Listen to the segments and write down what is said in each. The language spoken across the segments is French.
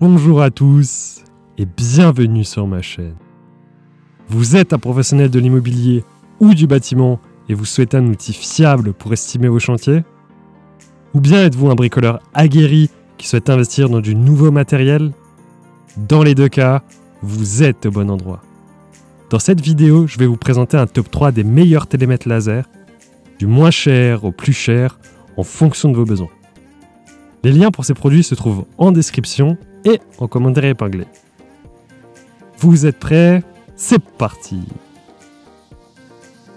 Bonjour à tous et bienvenue sur ma chaîne. Vous êtes un professionnel de l'immobilier ou du bâtiment et vous souhaitez un outil fiable pour estimer vos chantiers? Ou bien êtes-vous un bricoleur aguerri qui souhaite investir dans du nouveau matériel? Dans les deux cas, vous êtes au bon endroit. Dans cette vidéo, je vais vous présenter un top 3 des meilleurs télémètres laser, du moins cher au plus cher, en fonction de vos besoins. Les liens pour ces produits se trouvent en description et en commentaire épinglé. Vous êtes prêts? C'est parti!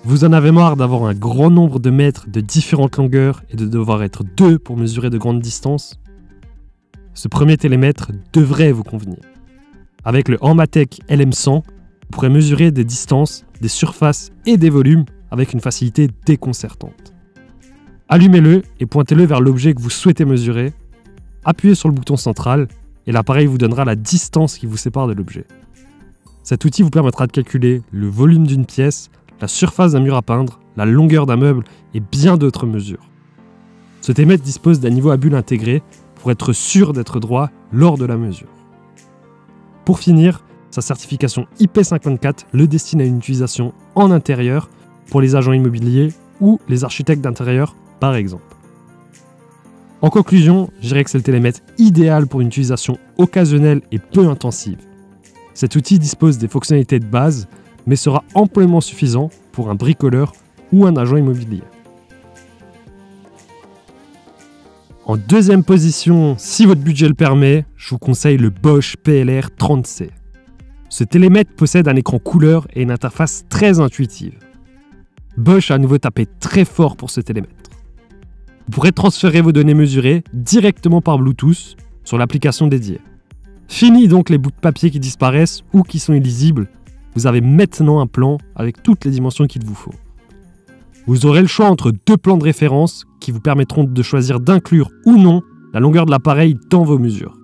Vous en avez marre d'avoir un grand nombre de mètres de différentes longueurs et de devoir être deux pour mesurer de grandes distances? Ce premier télémètre devrait vous convenir. Avec le Hanmatek LM100, vous pourrez mesurer des distances, des surfaces et des volumes avec une facilité déconcertante. Allumez-le et pointez-le vers l'objet que vous souhaitez mesurer. Appuyez sur le bouton central et l'appareil vous donnera la distance qui vous sépare de l'objet. Cet outil vous permettra de calculer le volume d'une pièce, la surface d'un mur à peindre, la longueur d'un meuble et bien d'autres mesures. Ce télémètre dispose d'un niveau à bulle intégré pour être sûr d'être droit lors de la mesure. Pour finir, sa certification IP54 le destine à une utilisation en intérieur pour les agents immobiliers ou les architectes d'intérieur par exemple. En conclusion, je dirais que c'est le télémètre idéal pour une utilisation occasionnelle et peu intensive. Cet outil dispose des fonctionnalités de base, mais sera amplement suffisant pour un bricoleur ou un agent immobilier. En deuxième position, si votre budget le permet, je vous conseille le Bosch PLR 30C. Ce télémètre possède un écran couleur et une interface très intuitive. Bosch a à nouveau tapé très fort pour ce télémètre. Vous pourrez transférer vos données mesurées directement par Bluetooth sur l'application dédiée. Fini donc les bouts de papier qui disparaissent ou qui sont illisibles, vous avez maintenant un plan avec toutes les dimensions qu'il vous faut. Vous aurez le choix entre deux plans de référence qui vous permettront de choisir d'inclure ou non la longueur de l'appareil dans vos mesures.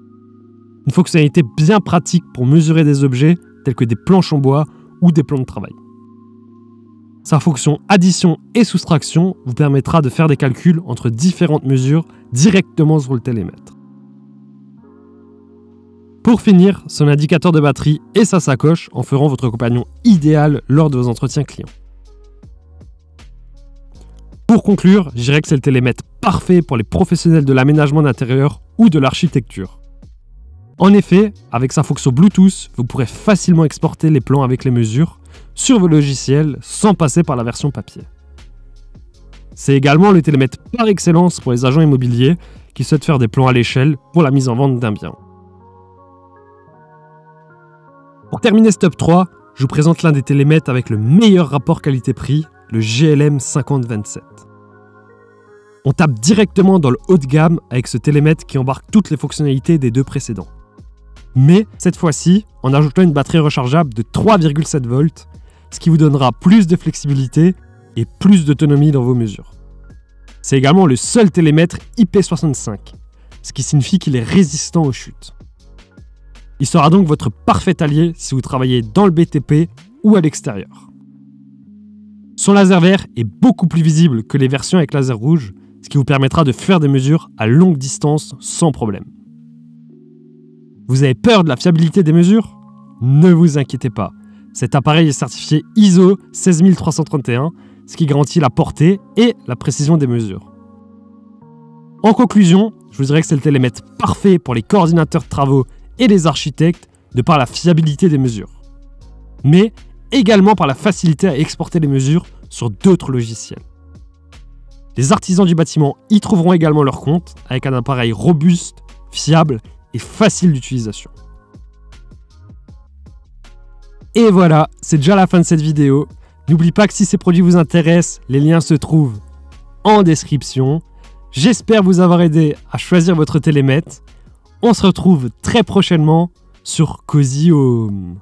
Une fonctionnalité bien pratique pour mesurer des objets tels que des planches en bois ou des plans de travail. Sa fonction addition et soustraction vous permettra de faire des calculs entre différentes mesures directement sur le télémètre. Pour finir, son indicateur de batterie et sa sacoche en feront votre compagnon idéal lors de vos entretiens clients. Pour conclure, je dirais que c'est le télémètre parfait pour les professionnels de l'aménagement d'intérieur ou de l'architecture. En effet, avec sa fonction Bluetooth, vous pourrez facilement exporter les plans avec les mesures sur vos logiciels sans passer par la version papier. C'est également le télémètre par excellence pour les agents immobiliers qui souhaitent faire des plans à l'échelle pour la mise en vente d'un bien. Pour terminer ce top 3, je vous présente l'un des télémètres avec le meilleur rapport qualité-prix, le GLM5027. On tape directement dans le haut de gamme avec ce télémètre qui embarque toutes les fonctionnalités des deux précédents. Mais cette fois-ci, en ajoutant une batterie rechargeable de 3,7 volts, ce qui vous donnera plus de flexibilité et plus d'autonomie dans vos mesures. C'est également le seul télémètre IP65, ce qui signifie qu'il est résistant aux chutes. Il sera donc votre parfait allié si vous travaillez dans le BTP ou à l'extérieur. Son laser vert est beaucoup plus visible que les versions avec laser rouge, ce qui vous permettra de faire des mesures à longue distance sans problème. Vous avez peur de la fiabilité des mesures? Ne vous inquiétez pas, cet appareil est certifié ISO 16331, ce qui garantit la portée et la précision des mesures. En conclusion, je vous dirais que c'est le télémètre parfait pour les coordinateurs de travaux et les architectes de par la fiabilité des mesures, mais également par la facilité à exporter les mesures sur d'autres logiciels. Les artisans du bâtiment y trouveront également leur compte avec un appareil robuste, fiable et facile d'utilisation. Et voilà, c'est déjà la fin de cette vidéo. N'oublie pas que si ces produits vous intéressent, les liens se trouvent en description. J'espère vous avoir aidé à choisir votre télémètre. On se retrouve très prochainement sur Cozy Home.